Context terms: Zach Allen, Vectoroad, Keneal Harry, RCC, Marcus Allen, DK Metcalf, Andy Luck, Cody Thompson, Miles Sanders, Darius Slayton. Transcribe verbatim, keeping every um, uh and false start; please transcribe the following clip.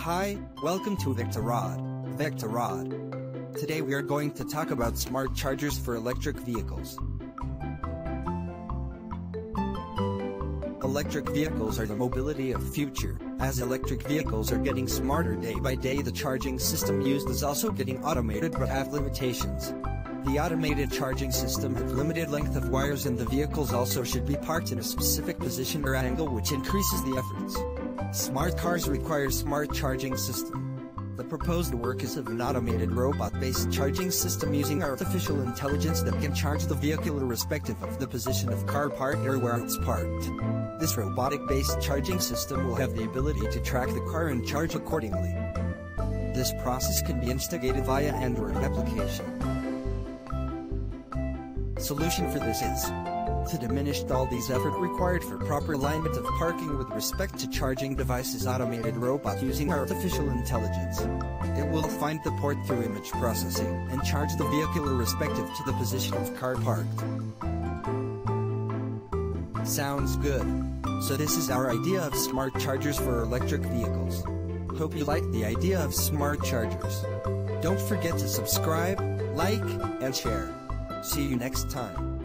Hi, welcome to Vectoroad. Vectoroad. Today we are going to talk about smart chargers for electric vehicles. Electric vehicles are the mobility of future. As electric vehicles are getting smarter day by day, the charging system used is also getting automated but have limitations. The automated charging system has limited length of wires, and the vehicles also should be parked in a specific position or angle, which increases the efforts. Smart cars require smart charging system. The proposed work is of an automated robot-based charging system using artificial intelligence that can charge the vehicle irrespective of the position of car parked or where it's parked. This robotic-based charging system will have the ability to track the car and charge accordingly. This process can be instigated via Android application. Solution for this is to diminish all these effort required for proper alignment of parking with respect to charging devices, automated robot using artificial intelligence. It will find the port through image processing and charge the vehicle irrespective to the position of car parked. Sounds good. So this is our idea of smart chargers for electric vehicles. Hope you like the idea of smart chargers. Don't forget to subscribe, like, and share. See you next time.